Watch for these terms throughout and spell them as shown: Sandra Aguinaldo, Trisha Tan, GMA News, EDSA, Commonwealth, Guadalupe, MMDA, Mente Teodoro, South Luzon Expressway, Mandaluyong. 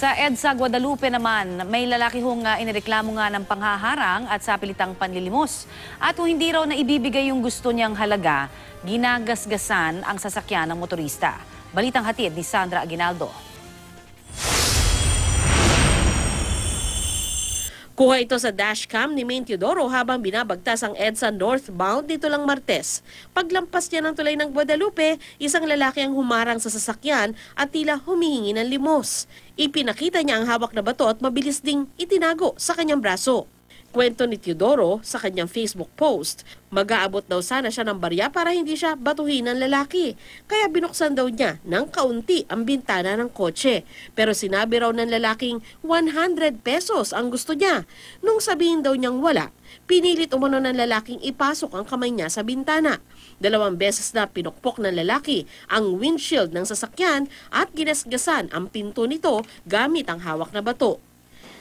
Sa EDSA Guadalupe naman, may lalaki hong inireklamo nga ng panghaharang at sapilitang panlilimos. At kung hindi raw na ibibigay yung gusto niyang halaga, ginagasgasan ang sasakyan ng motorista. Balitang hatid ni Sandra Aguinaldo. Kuha ito sa dashcam ni Mente Teodoro habang binabagtas ang EDSA northbound dito lang Martes. Paglampas niya ng tulay ng Guadalupe, isang lalaki ang humarang sa sasakyan at tila humihingi ng limos. Ipinakita niya ang hawak na bato at mabilis ding itinago sa kanyang braso. Kwento ni Teodoro sa kanyang Facebook post, mag-aabot daw sana siya ng barya para hindi siya batuhin ng lalaki. Kaya binuksan daw niya ng kaunti ang bintana ng kotse. Pero sinabi raw ng lalaking 100 pesos ang gusto niya. Nung sabihin daw niyang wala, pinilit umano ng lalaking ipasok ang kamay niya sa bintana. Dalawang beses na pinukpok ng lalaki ang windshield ng sasakyan at ginasgasan ang pinto nito gamit ang hawak na bato.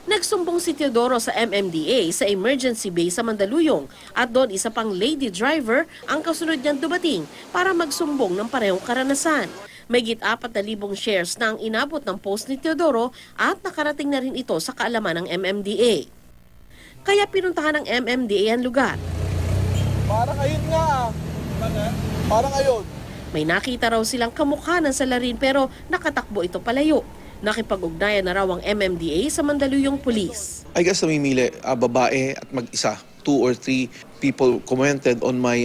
Nagsumbong si Teodoro sa MMDA sa emergency base sa Mandaluyong at doon isa pang lady driver ang kasunod niyang dumating para magsumbong ng parehong karanasan. Mayigit 4,000 shares na ang inabot ng post ni Teodoro at nakarating na rin ito sa kaalaman ng MMDA. Kaya pinuntahan ng MMDA ang lugar. Parang ayun nga. Parang ayun. May nakita raw silang kamukha ng salarin pero nakatakbo ito palayo. Nakipag-ugnayan na raw ang MMDA sa Mandaluyong Police. I guess namimili, babae at mag-isa. 2 or 3 people commented on my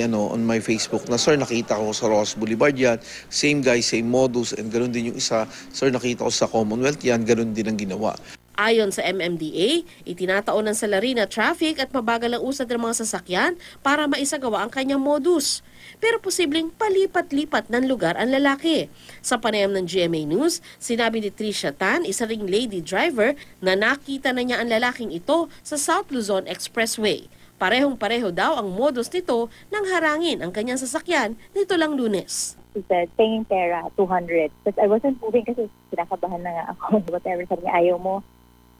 Facebook na, "Sir, nakita ko sa Rose Boulevard yan. Same guy, same modus." And ganoon din yung isa, "Sir, nakita ko sa Commonwealth yan." Ganoon din ang ginawa. Ayon sa MMDA, itinataon ng salarin na traffic at mabagal ang usad ng mga sasakyan para maisagawa ang kanyang modus. Pero posibleng palipat-lipat ng lugar ang lalaki. Sa panayam ng GMA News, sinabi ni Trisha Tan, isa ring lady driver, na nakita na niya ang lalaking ito sa South Luzon Expressway. Parehong-pareho daw ang modus nito nang harangin ang kanyang sasakyan nito lang Lunes. He said, "Paying pera, 200. But I wasn't moving kasi kinakabahan na nga ako. Whatever, sabi niya, ayaw mo."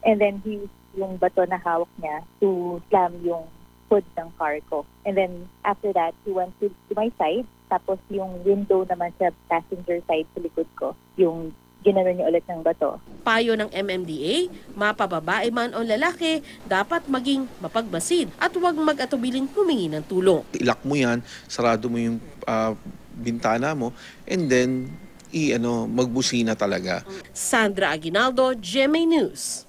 And then he used yung bato na hawak niya to slam yung hood ng car ko. And then after that, he went to my side. Tapos yung window naman sa passenger side sa likod ko, yung ginano niya ulit ng bato. Payo ng MMDA, mapababae man o lalaki, dapat maging mapagmasid at huwag mag-atubiling humingi ng tulong. Ilak mo yan, sarado mo yung bintana mo, and then magbusina talaga. Sandra Aguinaldo, GMA News.